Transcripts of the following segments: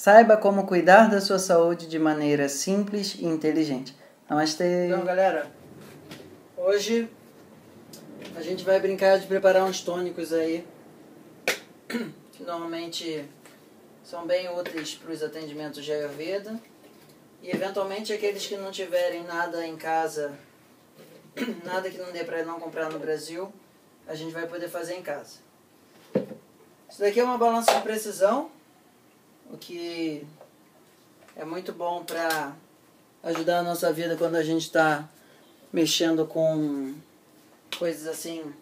Saiba como cuidar da sua saúde de maneira simples e inteligente. Namastê! Então, galera, hoje a gente vai brincar de preparar uns tônicos aí, que normalmente são bem úteis para os atendimentos de Ayurveda. E, eventualmente, aqueles que não tiverem nada em casa, nada que não dê para não comprar no Brasil, a gente vai poder fazer em casa. Isso daqui é uma balança de precisão, o que é muito bom para ajudar a nossa vida quando a gente está mexendo com coisas assim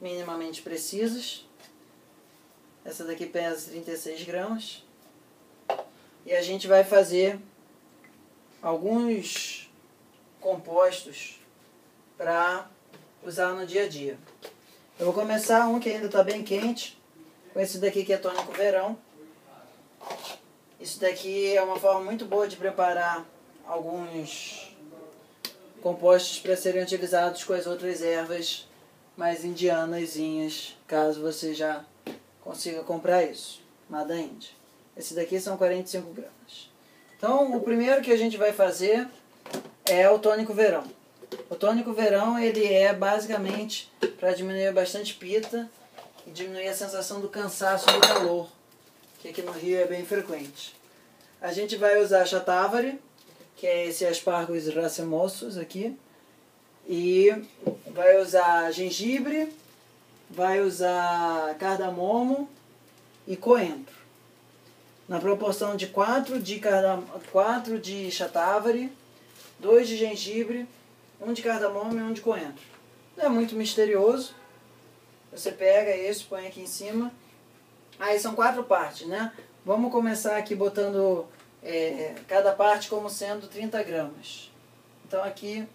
minimamente precisas. Essa daqui pesa 36 gramas. E a gente vai fazer alguns compostos para usar no dia a dia. Eu vou começar um que ainda está bem quente, com esse daqui que é Tônico Verão. Isso daqui é uma forma muito boa de preparar alguns compostos para serem utilizados com as outras ervas mais indianazinhas, caso você já consiga comprar isso, nada índia. Esse daqui são 45 gramas. Então, o primeiro que a gente vai fazer é o Tônico Verão. O Tônico Verão, ele é basicamente para diminuir bastante pitta e diminuir a sensação do cansaço do calor, que aqui no Rio é bem frequente. A gente vai usar a shatavari, que é esse aspargos racemosos aqui, e vai usar gengibre, vai usar cardamomo e coentro. Na proporção de 4 de shatavari, 2 de gengibre, 1 de cardamomo e 1 de coentro. Não é muito misterioso. Você pega esse, põe aqui em cima. Aí são 4 partes, né? Vamos começar aqui botando cada parte como sendo 30 gramas. Então aqui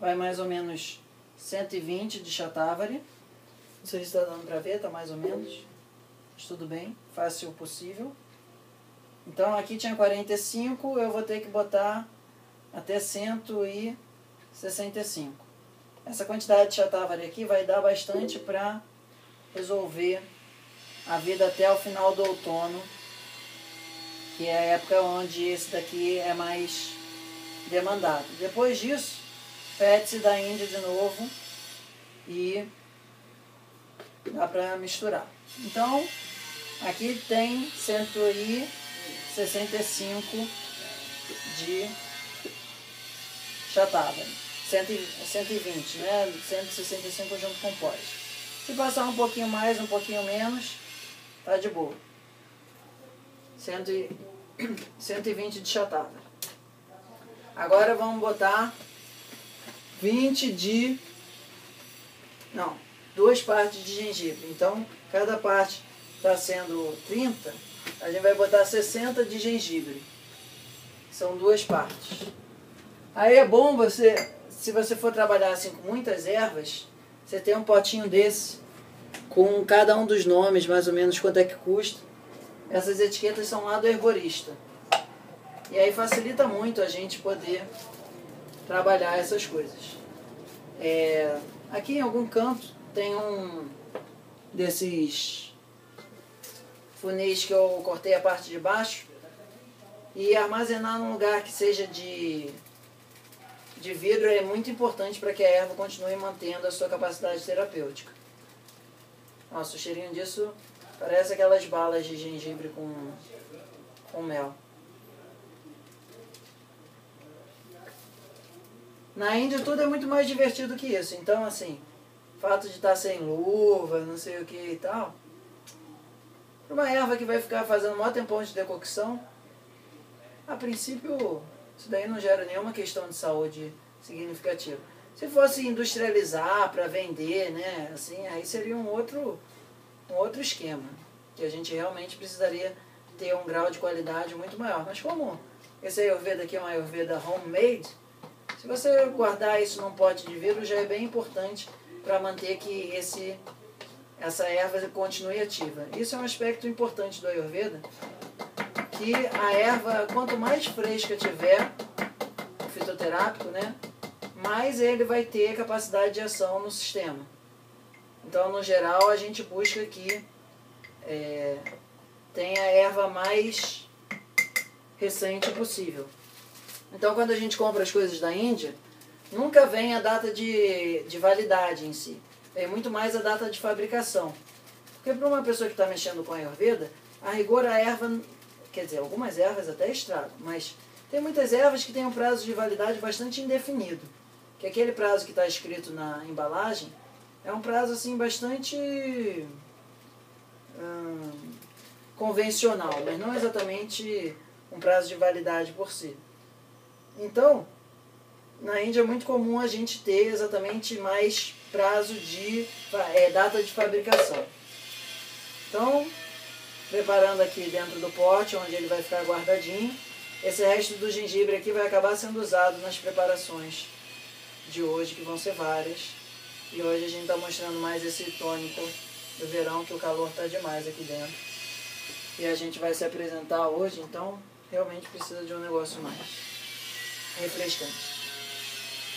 vai mais ou menos 120 de shatavari. Não sei se está dando para ver, está mais ou menos. Mas tudo bem, fácil possível. Então aqui tinha 45, eu vou ter que botar até 165. Essa quantidade de shatavari aqui vai dar bastante para resolver a vida até o final do outono, que é a época onde esse daqui é mais demandado. Depois disso, pede-se da Índia de novo e dá para misturar. Então, aqui tem 165 de shatavari. 120, né? 165 junto com pós. Se passar um pouquinho mais, um pouquinho menos, tá de boa. 120 de shatavari. Agora vamos botar 2 partes de gengibre. Então, cada parte está sendo 30, a gente vai botar 60 de gengibre. São 2 partes. Aí é bom você, se você for trabalhar assim com muitas ervas, você tem um potinho desse, com cada um dos nomes, mais ou menos quanto é que custa. Essas etiquetas são lá do herborista. E aí facilita muito a gente poder trabalhar essas coisas. Aqui em algum canto tem um desses funis que eu cortei a parte de baixo. E armazenar num lugar que seja de vidro é muito importante para que a erva continue mantendo a sua capacidade terapêutica. Nossa, o cheirinho disso parece aquelas balas de gengibre com mel. Na Índia tudo é muito mais divertido que isso. Então, assim, o fato de estar sem luva, não sei o que e tal, para uma erva que vai ficar fazendo o maior tempão de decocção, a princípio, isso daí não gera nenhuma questão de saúde significativa. Se fosse industrializar para vender, né, assim, aí seria um outro esquema, que a gente realmente precisaria ter um grau de qualidade muito maior. Mas como esse Ayurveda aqui é uma Ayurveda homemade, se você guardar isso num pote de vidro já é bem importante para manter que essa erva continue ativa. Isso é um aspecto importante do Ayurveda, que a erva, quanto mais fresca tiver o fitoterápico, né, mais ele vai ter capacidade de ação no sistema. Então, no geral, a gente busca que tenha a erva mais recente possível. Então, quando a gente compra as coisas da Índia, nunca vem a data de validade em si. É muito mais a data de fabricação. Porque para uma pessoa que está mexendo com a Ayurveda, a rigor a erva, quer dizer, algumas ervas até estragam, mas tem muitas ervas que têm um prazo de validade bastante indefinido. Que aquele prazo que está escrito na embalagem é um prazo assim bastante convencional, mas não exatamente um prazo de validade por si. Então, na Índia é muito comum a gente ter exatamente mais prazo de data de fabricação. Então, preparando aqui dentro do pote, onde ele vai ficar guardadinho, esse resto do gengibre aqui vai acabar sendo usado nas preparações de hoje, que vão ser várias. E hoje a gente está mostrando mais esse tônico do verão, que o calor está demais aqui dentro. E a gente vai se apresentar hoje, então realmente precisa de um negócio mais refrescante.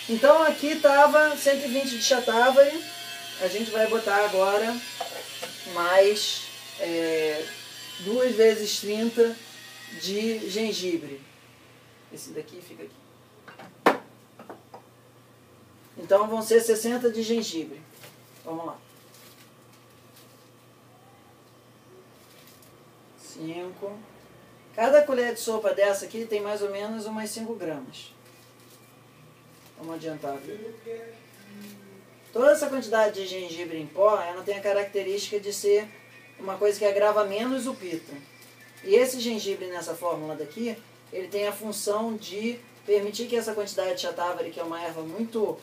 Então aqui estava 120 de shatavari. A gente vai botar agora mais 2 vezes 30 de gengibre. Esse daqui fica aqui. Então vão ser 60 de gengibre. Vamos lá. 5. Cada colher de sopa dessa aqui tem mais ou menos umas 5 gramas. Vamos adiantar aqui. Toda essa quantidade de gengibre em pó, ela tem a característica de ser uma coisa que agrava menos o pitta. E esse gengibre nessa fórmula daqui, ele tem a função de permitir que essa quantidade de shatavari, que é uma erva muito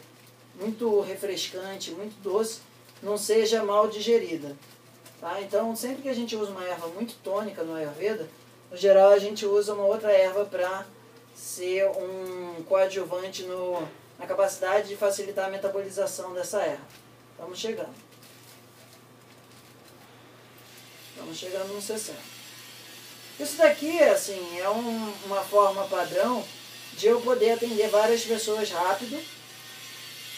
refrescante, muito doce, não seja mal digerida. Tá? Então, sempre que a gente usa uma erva muito tônica no Ayurveda, no geral a gente usa uma outra erva para ser um coadjuvante na capacidade de facilitar a metabolização dessa erva. Estamos chegando. Estamos chegando no 60. Isso daqui assim, é uma forma padrão de eu poder atender várias pessoas rápido,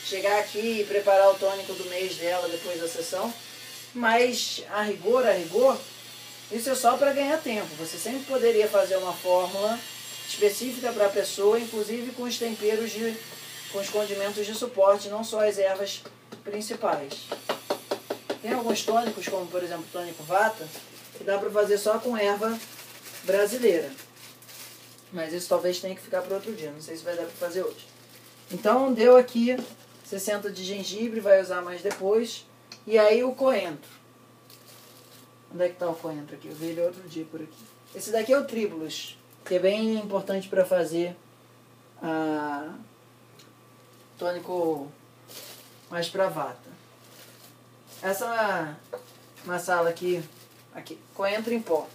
chegar aqui e preparar o tônico do mês dela depois da sessão, mas a rigor, isso é só para ganhar tempo. Você sempre poderia fazer uma fórmula específica para a pessoa, inclusive com os temperos, com os condimentos de suporte, não só as ervas principais. Tem alguns tônicos, como por exemplo o tônico vata, que dá para fazer só com erva brasileira. Mas isso talvez tenha que ficar para outro dia, não sei se vai dar para fazer hoje. Então deu aqui 60 de gengibre, vai usar mais depois. E aí o coentro. Onde é que está o coentro aqui? Eu vi ele outro dia por aqui. Esse daqui é o tribulus, que é bem importante para fazer tônico mais para vata. Essa masala aqui, coentro em pó.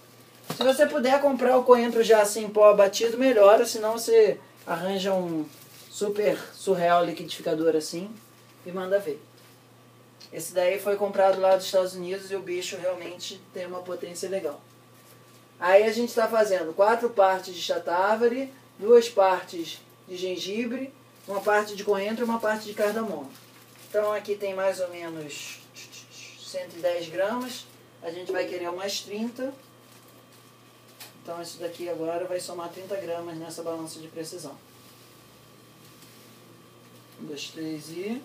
Se você puder comprar o coentro já assim em pó batido, melhor. Senão você arranja um super surreal liquidificador assim e manda ver. Esse daí foi comprado lá dos Estados Unidos e o bicho realmente tem uma potência legal. Aí a gente está fazendo 4 partes de shatavari, 2 partes de gengibre, 1 parte de coentro e 1 parte de cardamomo. Então aqui tem mais ou menos 110 gramas. A gente vai querer umas 30. Então isso daqui agora vai somar 30 gramas nessa balança de precisão. 1, 2, 3 e...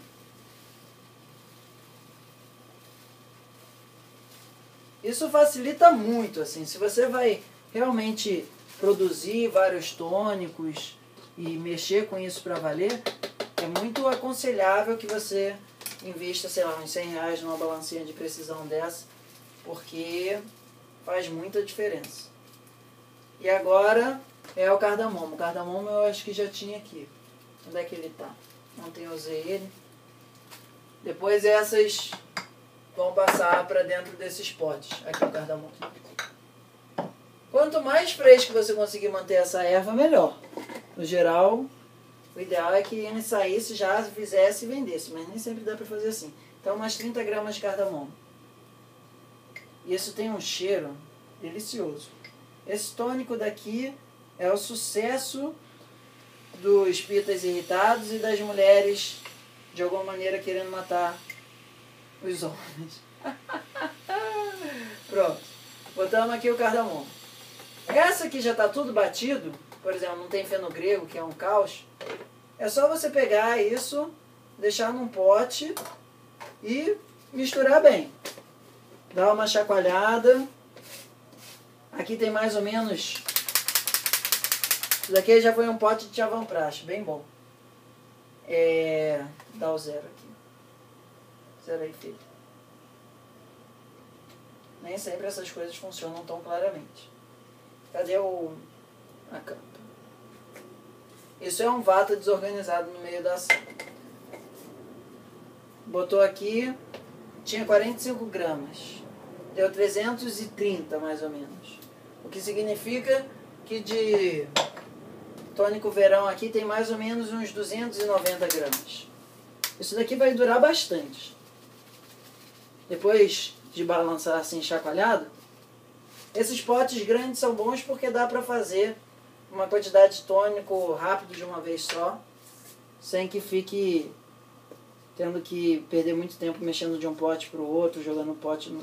Isso facilita muito, assim, se você vai realmente produzir vários tônicos e mexer com isso para valer, é muito aconselhável que você invista, sei lá, uns R$100 numa balancinha de precisão dessa, porque faz muita diferença. E agora é o cardamomo. O cardamomo eu acho que já tinha aqui. Onde é que ele tá? Ontem eu usei ele. Depois essas vão passar para dentro desses potes. Aqui o cardamomo. Quanto mais fresco você conseguir manter essa erva, melhor. No geral, o ideal é que ele saísse, já fizesse e vendesse. Mas nem sempre dá para fazer assim. Então umas 30 gramas de cardamomo. E isso tem um cheiro delicioso. Esse tônico daqui é o sucesso dos pittas irritados e das mulheres, de alguma maneira, querendo matar os homens. Pronto. Botamos aqui o cardamomo. Essa que já está tudo batido, por exemplo, não tem feno grego, que é um caos, é só você pegar isso, deixar num pote e misturar bem. Dá uma chacoalhada. Aqui tem mais ou menos... Isso daqui já foi um pote de chavanprash, bem bom. Dá o zero aqui. Zero aí, filho. Nem sempre essas coisas funcionam tão claramente. Cadê a capa? Isso é um vata desorganizado no meio da ação. Botou aqui, tinha 45 gramas. Deu 330, mais ou menos. O que significa que de tônico verão aqui tem mais ou menos uns 290 gramas. Isso daqui vai durar bastante. Depois de balançar assim, chacoalhado, esses potes grandes são bons porque dá para fazer uma quantidade de tônico rápido de uma vez só, sem que fique tendo que perder muito tempo mexendo de um pote para o outro, jogando um pote,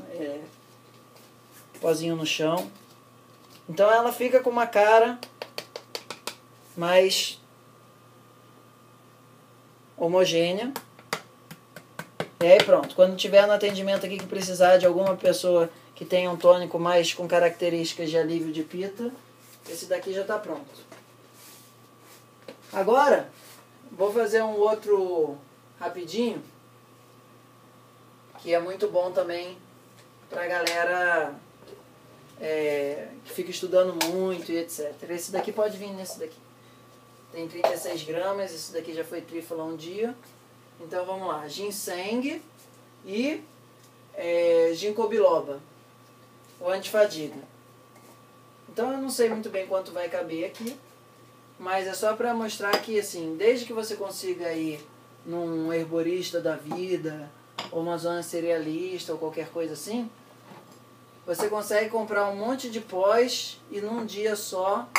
pozinho no chão. Então ela fica com uma cara mais homogênea. E aí pronto, quando tiver no atendimento aqui que precisar de alguma pessoa que tenha um tônico mais com características de alívio de pitta, esse daqui já está pronto. Agora, vou fazer um outro rapidinho, que é muito bom também para a galera que fica estudando muito e etc. Esse daqui pode vir nesse daqui. Tem 36 gramas, esse daqui já foi trífala um dia. Então vamos lá, ginseng e ginkgo biloba, o anti fadiga. Então eu não sei muito bem quanto vai caber aqui, mas é só para mostrar que assim, desde que você consiga ir num herborista da vida, ou uma zona cerealista, ou qualquer coisa assim, você consegue comprar um monte de pós e num dia só,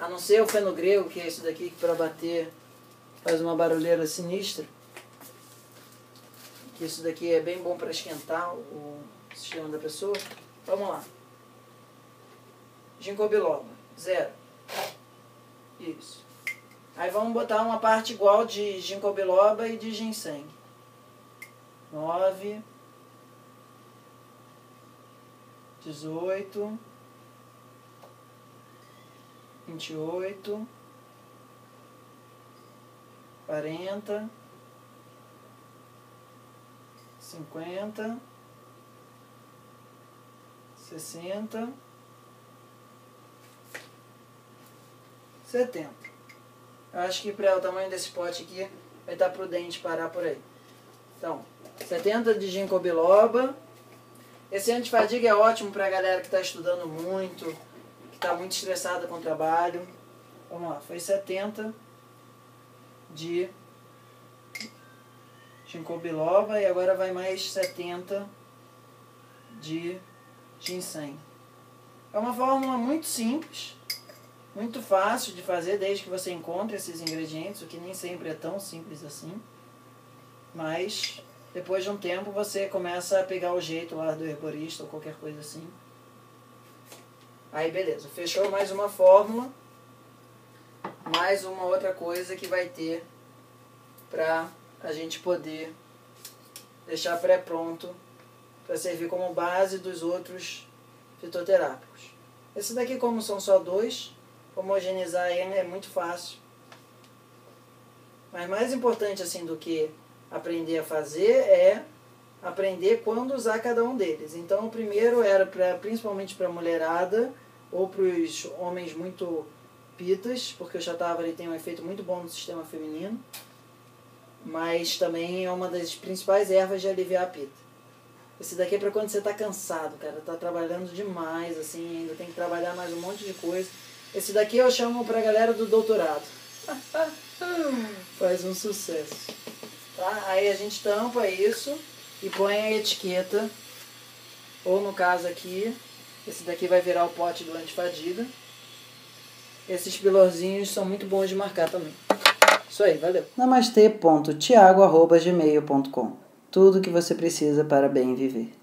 a não ser o feno grego, que é isso daqui que para bater faz uma barulheira sinistra, que isso daqui é bem bom para esquentar o sistema da pessoa. Vamos lá. Ginkgo biloba, zero. Isso. Aí vamos botar uma parte igual de ginkgo biloba e de ginseng. 9, 18, 28, 40, 50, 60, 70. Eu acho que para o tamanho desse pote aqui vai estar prudente parar por aí. Então, 70 de ginkgo biloba. Esse antifadiga é ótimo para a galera que está estudando muito, que está muito estressada com o trabalho. Vamos lá, foi 70 de ginkgo biloba e agora vai mais 70 de ginseng. É uma fórmula muito simples, muito fácil de fazer desde que você encontre esses ingredientes, o que nem sempre é tão simples assim, mas... Depois de um tempo você começa a pegar o jeito lá do herborista ou qualquer coisa assim. Aí beleza, fechou mais uma fórmula, mais uma outra coisa que vai ter pra a gente poder deixar pré-pronto para servir como base dos outros fitoterápicos. Esse daqui, como são só dois, homogeneizar ele é muito fácil. Mas mais importante assim do que aprender a fazer é aprender quando usar cada um deles. Então o primeiro era principalmente para a mulherada ou para os homens muito pitas, porque o shatavari tem um efeito muito bom no sistema feminino, mas também é uma das principais ervas de aliviar a pita. Esse daqui é para quando você está cansado, cara, está trabalhando demais, assim, ainda tem que trabalhar mais um monte de coisa. Esse daqui eu chamo para a galera do doutorado. Faz um sucesso. Tá? Aí a gente tampa isso e põe a etiqueta, ou no caso aqui, esse daqui vai virar o pote do antifadiga. Esses pilorzinhos são muito bons de marcar também. Isso aí, valeu. namastê.tiago@gmail.com. Tudo que você precisa para bem viver.